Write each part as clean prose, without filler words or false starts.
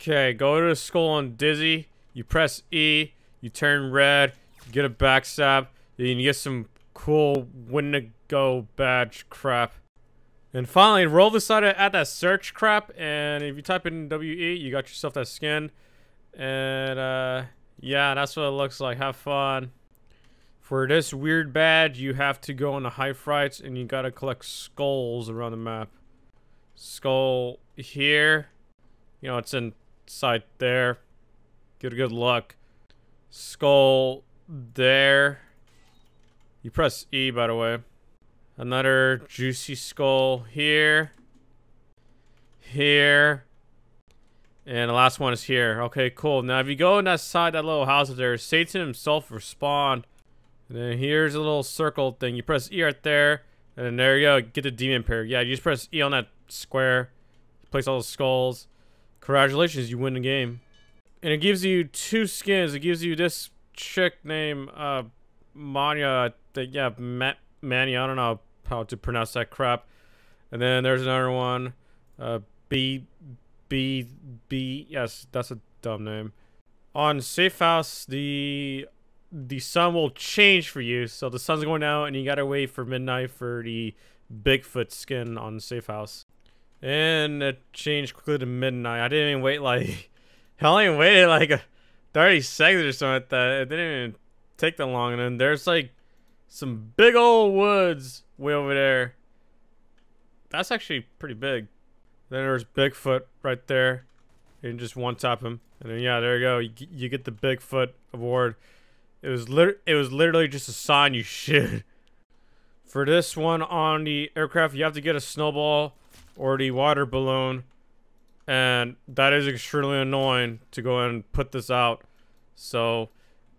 Okay, go to the skull on Dizzy. You press E, you turn red, you get a backstab, then you get some cool Winnigo badge crap. And finally, Rove decided to add that search crap, and if you type in WE, you got yourself that skin. And, yeah, that's what it looks like. Have fun. For this weird badge, you have to go on the High Frights, and you gotta collect skulls around the map. Skull here. You know, it's inside there. Good luck. Skull there. You press E, by the way. Another juicy skull here. Here. And the last one is here. Okay, cool. Now, if you go in that side, that little house there, Satan himself respawned. And then here's a little circle thing. You press E right there. And then there you go. Get the demon pair. Yeah, you just press E on that square. Place all the skulls. Congratulations, you win the game. And it gives you two skins. It gives you this chick named Manya. Yeah, Manya. I don't know how to pronounce that crap. And then there's another one, B. Yes, that's a dumb name. On Safe House, the sun will change for you. So the sun's going down, and you gotta wait for midnight for the Bigfoot skin on Safe House. And it changed quickly to midnight. I didn't even wait like, I only waited like a 30 seconds or something like that. It didn't even take that long. And then there's like some big old woods way over there. That's actually pretty big. Then there's Bigfoot right there. You can just one-tap him. And then, yeah, there you go. You get the Bigfoot award. It was literally just a sign you shoot. For this one on the aircraft, you have to get a snowball or the water balloon. And that is extremely annoying to go and put this out. So,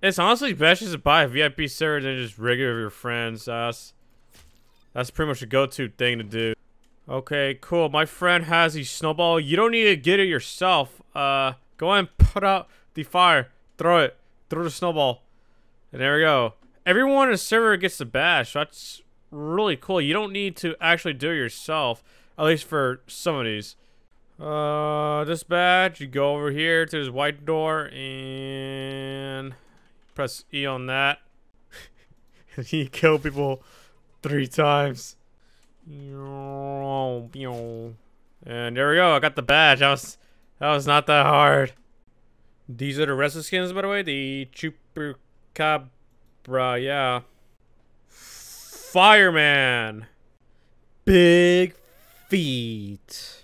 it's honestly best just to buy a VIP server than just rig it with your friends. That's pretty much a go-to thing to do. Okay, cool. My friend has a snowball. You don't need to get it yourself. Go ahead and put out the fire. Throw it. Throw the snowball. And there we go. Everyone in the server gets the badge. That's really cool. You don't need to actually do it yourself. At least for some of these. This badge, you go over here to this white door and press E on that. And you kill people 3 times. And there we go. I got the badge. That was not that hard. These are the rest of the skins, by the way. The Chupacabra, yeah. Fireman. Big feet.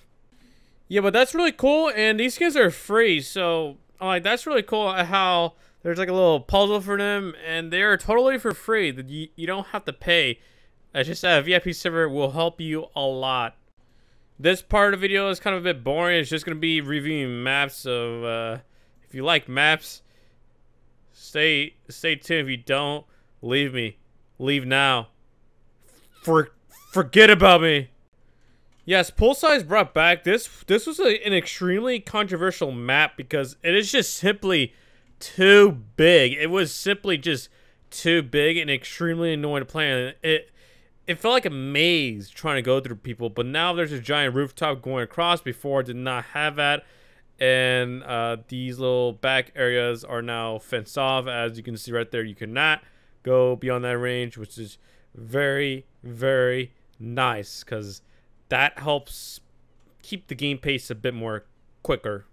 Yeah, but that's really cool, and these skins are free, so like that's really cool how there's like a little puzzle for them, and they are totally for free. That you don't have to pay. It's just that a VIP server will help you a lot. This part of the video is kind of a bit boring. It's just gonna be reviewing maps. So if you like maps, stay tuned. If you don't, leave me. Leave now. Forget about me. Yes, Poolside is brought back. This was an extremely controversial map because it is just simply too big. It was simply just too big and extremely annoying to play on. It felt like a maze trying to go through people, but now there's a giant rooftop going across. Before, it did not have that. And these little back areas are now fenced off. As you can see right there, you cannot go beyond that range, which is very, very nice because that helps keep the game pace a bit more quicker.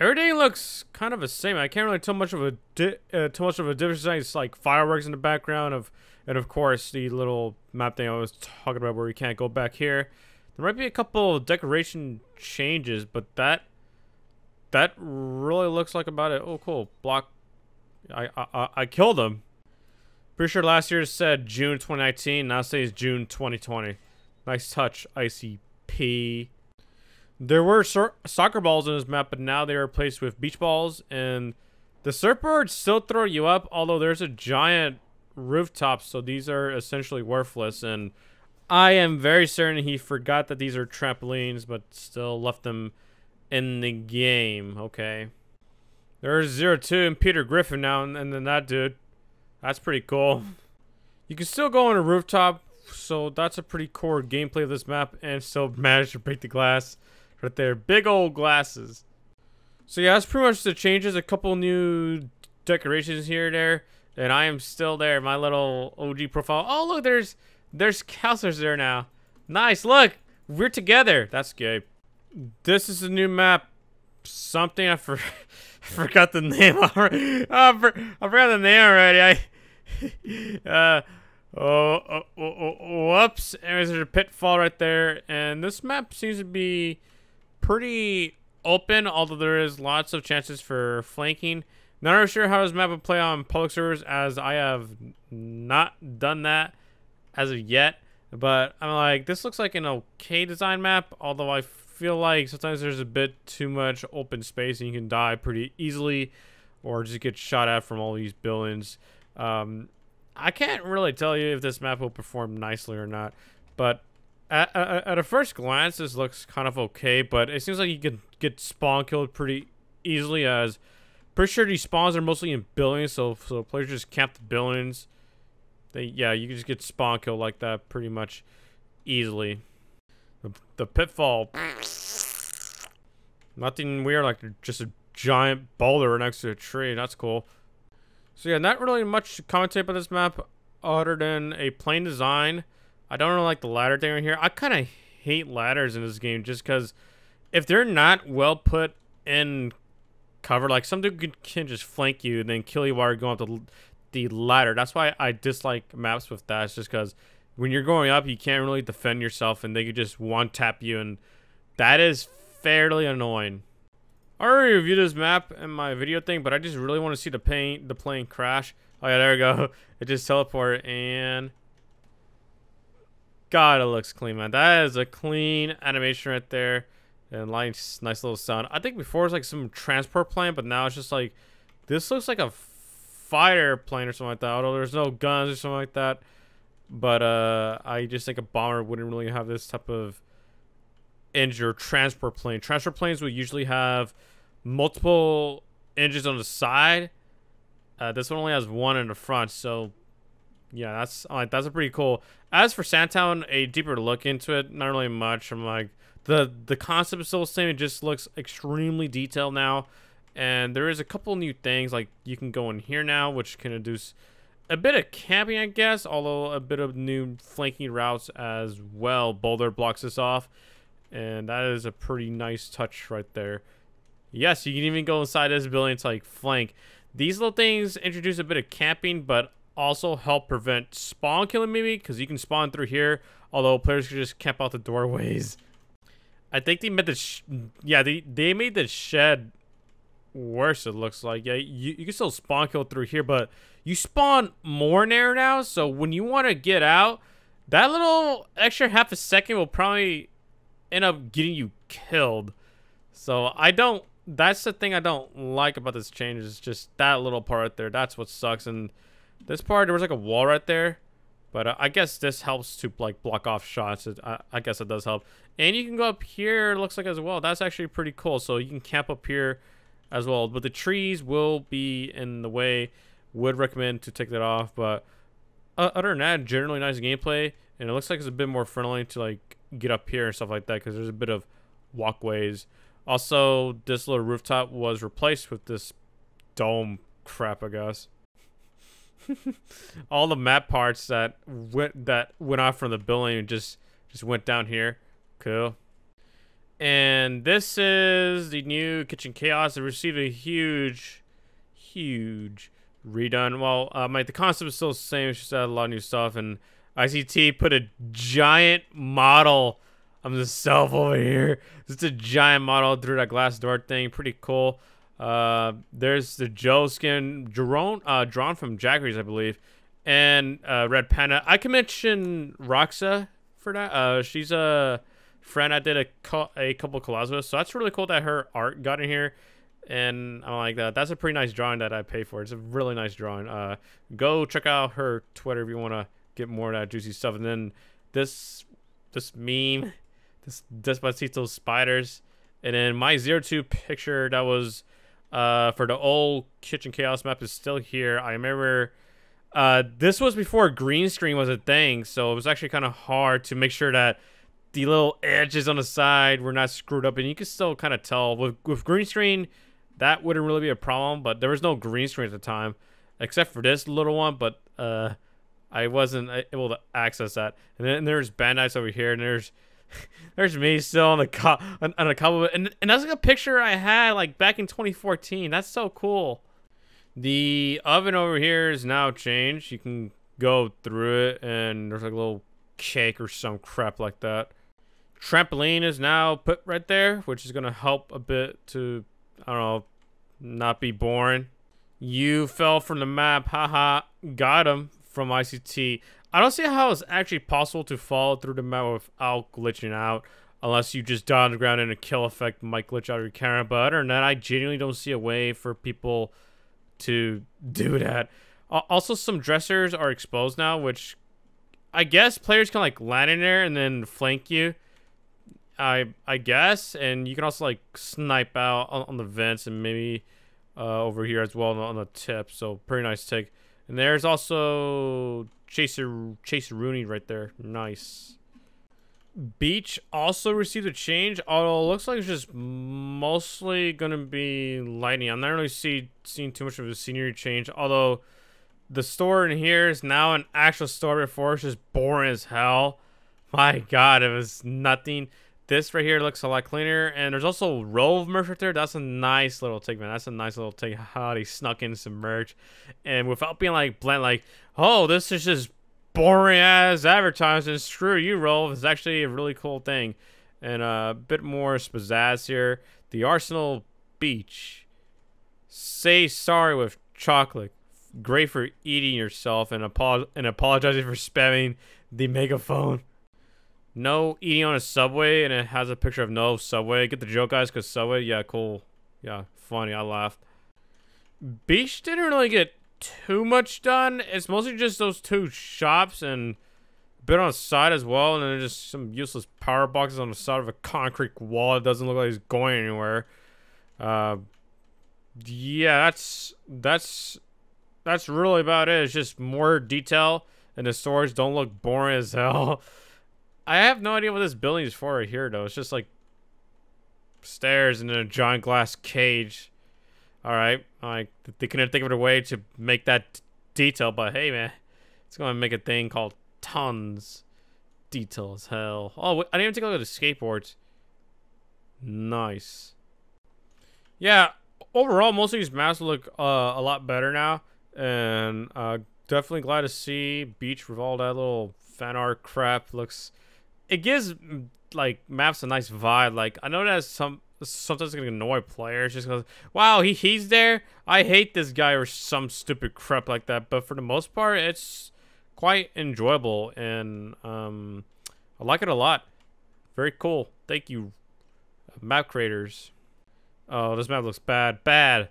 Everything looks kind of the same. I can't really tell much of a difference. It's like fireworks in the background and of course the little map thing I was talking about where we can't go back here. There might be a couple decoration changes, but that really looks like about it. Oh, cool. Block. I killed him. Pretty sure last year said June 2019. Now it says June 2020. Nice touch, ICP. There were soccer balls in this map, but now they are replaced with beach balls. And the surfboards still throw you up, although there's a giant rooftop, so these are essentially worthless. And I am very certain he forgot that these are trampolines, but still left them in the game. Okay. There's 02 and Peter Griffin now, and then that dude. That's pretty cool. You can still go on a rooftop. So that's a pretty core gameplay of this map, and still managed to break the glass right there. Big old glasses. So yeah, that's pretty much the changes. A couple new decorations here and there. And I am still there. My little OG profile. Oh, look, there's counselors there now. Nice. Look, we're together. That's good. This is a new map. Something I forgot the name already. I forgot the name already. Whoops. Anyways, there's a pitfall right there. And this map seems to be pretty open, although there is lots of chances for flanking. Not really sure how this map would play on public servers, as I have not done that as of yet. But I'm like, this looks like an okay design map, although I feel like sometimes there's a bit too much open space and you can die pretty easily or just get shot at from all these buildings. I can't really tell you if this map will perform nicely or not, but at a first glance, this looks kind of okay, but it seems like you can get spawn killed pretty easily, as pretty sure these spawns are mostly in buildings, so players just camp the buildings. Yeah, you can just get spawn killed like that pretty much easily. The pitfall. Nothing weird, like just a giant boulder next to a tree. That's cool. So yeah, not really much to commentate about this map other than a plain design. I don't really like the ladder thing right here. I kind of hate ladders in this game just because if they're not well put in cover, like some dude can just flank you and then kill you while you're going up the ladder. That's why I dislike maps with that. It's just because when you're going up, you can't really defend yourself and they could just one tap you, and that is fairly annoying. I already reviewed this map in my video thing, but I just really want to see the plane crash. Oh yeah, there we go. It just teleported, and God, it looks clean, man. That is a clean animation right there. And nice little sound. I think before it was like some transport plane, but now it's just like, this looks like a fighter plane or something like that. Although there's no guns or something like that. But I just think a bomber wouldn't really have this type of engine or transport plane. Transport planes would usually have multiple engines on the side. This one only has one in the front, so yeah, that's a pretty cool. As for Sandtown, a deeper look into it, not really much. I'm like, the concept is still the same. It just looks extremely detailed now, and there is a couple new things, like you can go in here now, which can induce a bit of camping, I guess, although a bit of new flanking routes as well. Boulder blocks this off, and that is a pretty nice touch right there. Yes, you can even go inside this building to like flank. These little things introduce a bit of camping, but also help prevent spawn killing, maybe, because you can spawn through here, although players can just camp out the doorways. I think they made the they made the shed worse, it looks like. Yeah, you can still spawn kill through here, but you spawn more in there now, so when you want to get out, that little extra half a second will probably end up getting you killed. So that's the thing I don't like about this change, is just that little part right there. That's what sucks. And this part, there was like a wall right there, but I guess this helps to like block off shots. I guess it does help. And you can go up here, it looks like, as well. That's actually pretty cool. So you can camp up here as well, but the trees will be in the way. Would recommend to take that off, but other than that, generally nice gameplay. And it looks like it's a bit more friendly to like get up here and stuff like that, because there's a bit of walkways. Also, this little rooftop was replaced with this dome crap, I guess. All the map parts that went off from the building just went down here. Cool. And this is the new Kitchen Chaos. It received a huge redone. Well, the concept is still the same. It's just added a lot of new stuff. And ICT put a giant model of himself over here. It's a giant model through that glass door thing. Pretty cool. There's the Joe skin drawn from Jackery's, I believe, and Red Panda. I can mention Roxa for that. She's a friend I did a couple collabs with, so that's really cool that her art got in here, and I like that. That's a pretty nice drawing that I pay for. It's a really nice drawing. Go check out her Twitter if you want to get more of that juicy stuff. And then this meme, this despacito spiders, and then my Zero Two picture that was for the old Kitchen Chaos map is still here. I remember this was before green screen was a thing, so it was actually kind of hard to make sure that the little edges on the side were not screwed up, and you can still kind of tell with green screen that wouldn't really be a problem, but there was no green screen at the time, except for this little one, but I wasn't able to access that. And then there's Bandits over here, and there's there's me still on the cover, and that's like a picture I had like back in 2014. That's so cool. The oven over here is now changed. You can go through it, and there's like a little cake or some crap like that. Trampoline is now put right there, which is gonna help a bit to, I don't know, not be boring. You fell from the map, haha. Got him from ICT. I don't see how it's actually possible to fall through the map without glitching out, unless you just die on the ground and a kill effect might glitch out of your camera. But other than that, I genuinely don't see a way for people to do that. Also, some dressers are exposed now, which I guess players can like land in there and then flank you. I guess, and you can also like snipe out on the vents and maybe over here as well on the tip. So pretty nice take. And there's also Chaser Rooney right there. Nice. Beach also received a change, although it looks like it's just mostly gonna be lightning. I'm not really seeing too much of a scenery change, although the store in here is now an actual store. Before, it's just boring as hell. My god, it was nothing. This right here looks a lot cleaner, and there's also Rove merch right there. That's a nice little take, man. That's a nice little take, how they snuck in some merch, and without being like bland, like, oh, this is just boring as advertising, screw you, Rove. It's actually a really cool thing, and a bit more spazazz here. The Arsenal Beach. Say sorry with chocolate. Great for eating yourself and apologizing for spamming the megaphone. No eating on a subway, and it has a picture of no subway. Get the joke, guys, because subway, yeah, cool. Yeah, funny, I laughed. Beach didn't really get too much done. It's mostly just those two shops and a bit on the side as well, and then just some useless power boxes on the side of a concrete wall. It doesn't look like it's going anywhere. Yeah, that's really about it. It's just more detail, and the stores don't look boring as hell. I have no idea what this building is for right here, though. It's just like stairs and then a giant glass cage. All right, like they couldn't think of a way to make that detail, but hey, man, it's gonna make a thing called tons details. Hell, oh, I didn't even take a look at the skateboards. Nice. Yeah, overall, most of these maps look a lot better now, and definitely glad to see Beach with all that little fan art crap. Looks. It gives like maps a nice vibe. Like I know that sometimes it's gonna annoy players just because, wow, he's there, I hate this guy, or some stupid crap like that. But for the most part, it's quite enjoyable, and I like it a lot. Very cool. Thank you, map creators. Oh, this map looks bad.